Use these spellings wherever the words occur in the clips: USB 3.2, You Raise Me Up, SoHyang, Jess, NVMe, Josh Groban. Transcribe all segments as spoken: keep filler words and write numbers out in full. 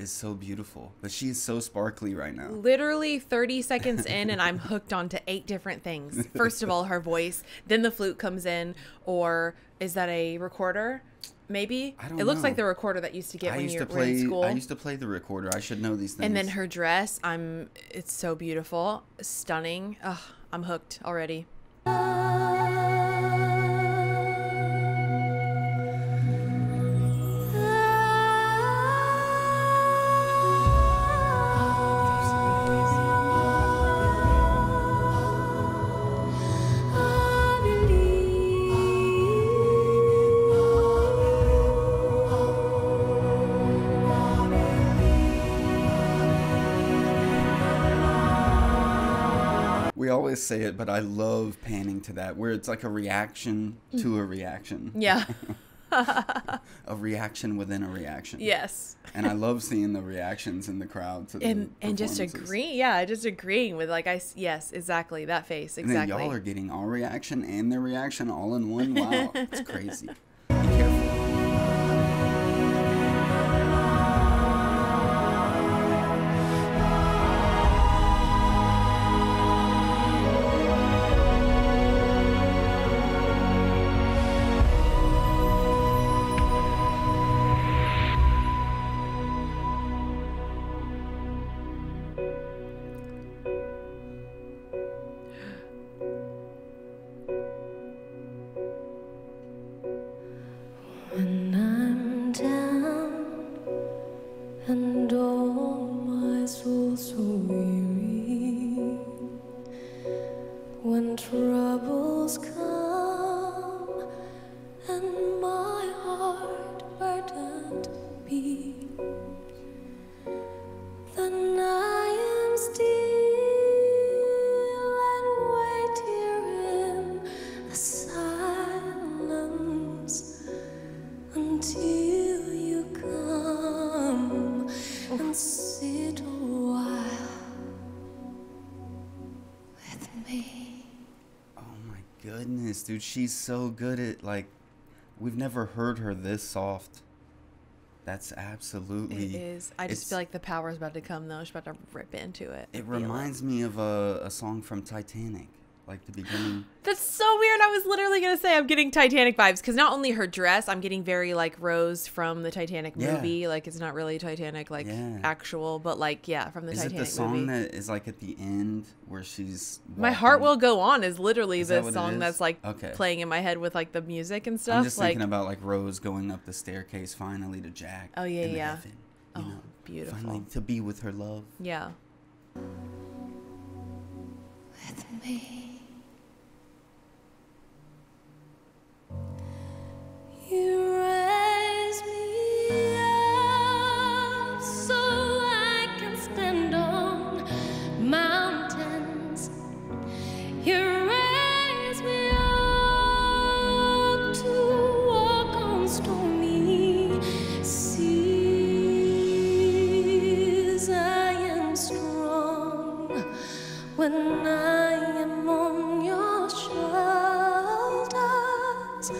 is so beautiful, but she's so sparkly right now. Literally thirty seconds in and I'm hooked onto eight different things. First of all, her voice, then the flute comes in, or is that a recorder? Maybe. I don't know. It looks like the recorder that used to get when you were in school. I used to play the recorder. I should know these things. And then her dress, I'm it's so beautiful, stunning. Ugh, I'm hooked already. Always say it, but I love panning to that where it's like a reaction to a reaction. Yeah. A reaction within a reaction. Yes. And I love seeing the reactions in the crowd to the and and just agree yeah just agreeing with, like, I yes exactly that face exactly. And y'all are getting our reaction and their reaction all in one. Wow. It's crazy. Be careful. Dude, she's so good at, like, we've never heard her this soft. That's absolutely. It is. I just feel like the power is about to come, though. She's about to rip into it. It reminds me of a, a song from Titanic, like the beginning. That's so weird. I was literally going to say I'm getting Titanic vibes because not only her dress, I'm getting very, like, Rose from the Titanic movie. Yeah. Like, it's not really Titanic, like, yeah. actual, but, like, yeah, from the Titanic movie. Is it the song movie. that is, like, at the end where she's walking? My Heart Will Go On is literally is the that song that's, like, okay. playing in my head with, like, the music and stuff. I'm just like, thinking about, like, Rose going up the staircase finally to Jack. Oh, yeah, in yeah. Heaven, you oh, know, beautiful. Finally to be with her love. Yeah. With me. You raise me up so I can stand on mountains. You raise me up to walk on stormy seas. I am strong when I am on your shoulders.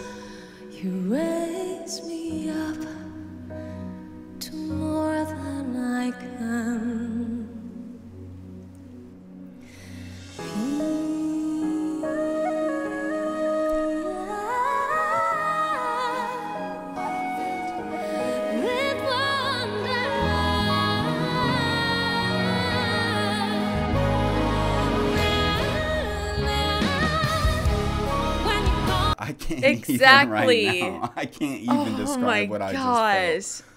You raise me up to more than I can. With wonder. I can't. Exactly. Even right now. I can't even oh describe what gosh. I just felt. What?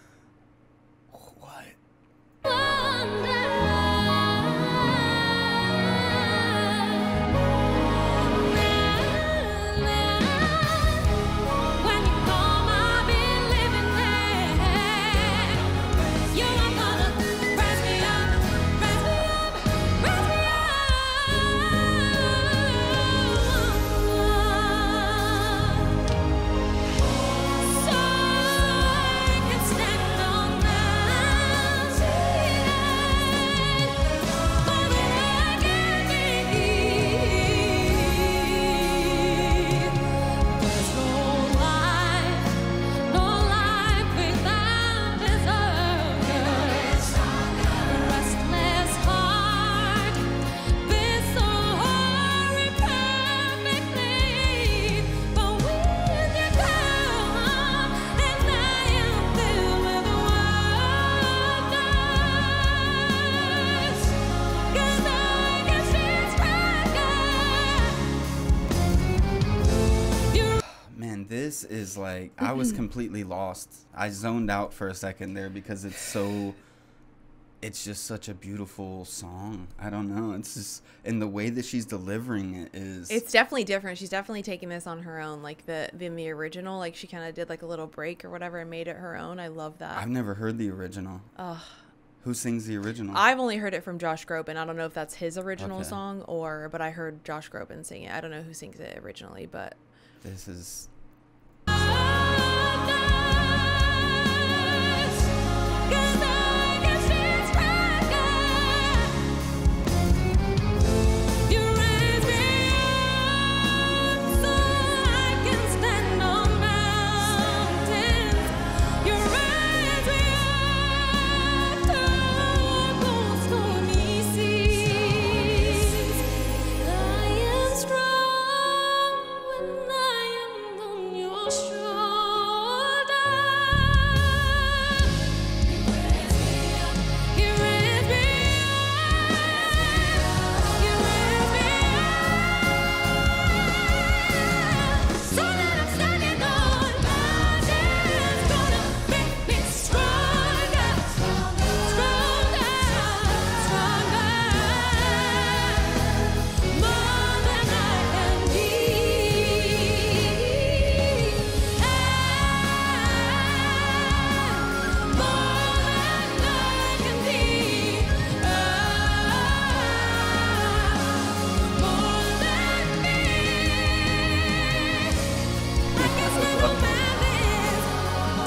Jess is like, mm-hmm. I was completely lost. I zoned out for a second there because it's so, it's just such a beautiful song. I don't know. It's just, and the way that she's delivering it is. It's definitely different. She's definitely taking this on her own. Like the, in the original, like she kind of did like a little break or whatever and made it her own. I love that. I've never heard the original. Ugh. Who sings the original? I've only heard it from Josh Groban. I don't know if that's his original okay. song or, but I heard Josh Groban sing it. I don't know who sings it originally, but. This is.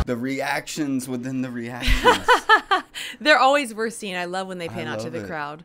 The reactions within the reactions. They're always worth seeing. I love when they pan out to the it. crowd.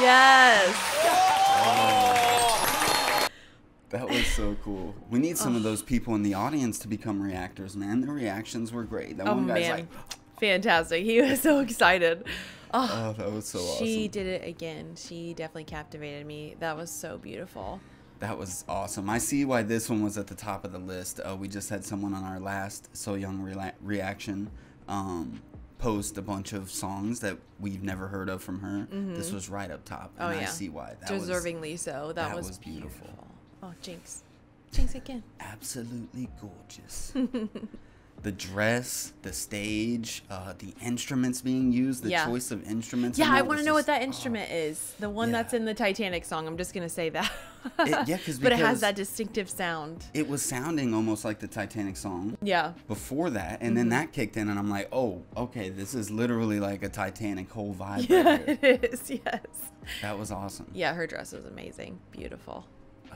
Yes. Oh. That was so cool. We need some oh. of those people in the audience to become reactors, man. Their reactions were great. That oh, one guy's man. like fantastic. He was so excited. Oh, oh that was so she awesome. She did it again. She definitely captivated me. That was so beautiful. That was awesome. I see why this one was at the top of the list. Uh, we just had someone on our last SoHyang re reaction um, post a bunch of songs that we've never heard of from her. Mm-hmm. This was right up top. And oh, yeah. I see why. That Deservingly was, so. That, that was, was beautiful. beautiful. Oh, Jinx. Jinx again. Absolutely gorgeous. The dress, the stage, uh, the instruments being used, the yeah. choice of instruments. Yeah, I want to know just, what that instrument oh, is. The one yeah. that's in the Titanic song. I'm just going to say that. it, yeah, because But it has that distinctive sound. It was sounding almost like the Titanic song. Yeah. Before that. And mm-hmm. then that kicked in and I'm like, oh, okay, this is literally like a Titanic whole vibe. Yeah, right here. It is. Yes. That was awesome. Yeah, her dress was amazing. Beautiful.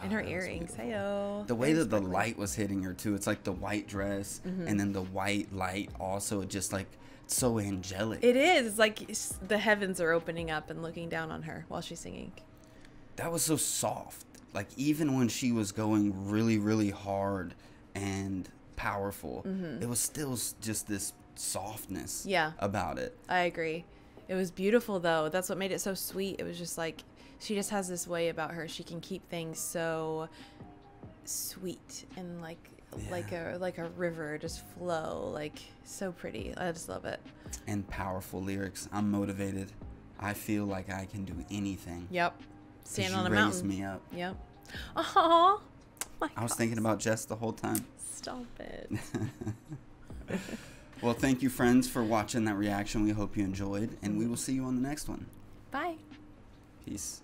And her oh, earrings, heyo. The way that the light was hitting her too, it's like the white dress mm-hmm. and then the white light also just like so angelic. It is, it's like the heavens are opening up and looking down on her while she's singing. That was so soft. Like even when she was going really, really hard and powerful, mm-hmm. it was still just this softness yeah. about it. I agree. It was beautiful, though. That's what made it so sweet. It was just like, she just has this way about her. She can keep things so sweet and like yeah. like a like a river just flow, like so pretty. I just love it. And powerful lyrics. I'm motivated. I feel like I can do anything. Yep. Stand on a mountain. Raise me up. Yep. Aww. My I was God. thinking about Jess the whole time. Stop it. Well, thank you, friends, for watching that reaction. We hope you enjoyed, and we will see you on the next one. Bye. Peace.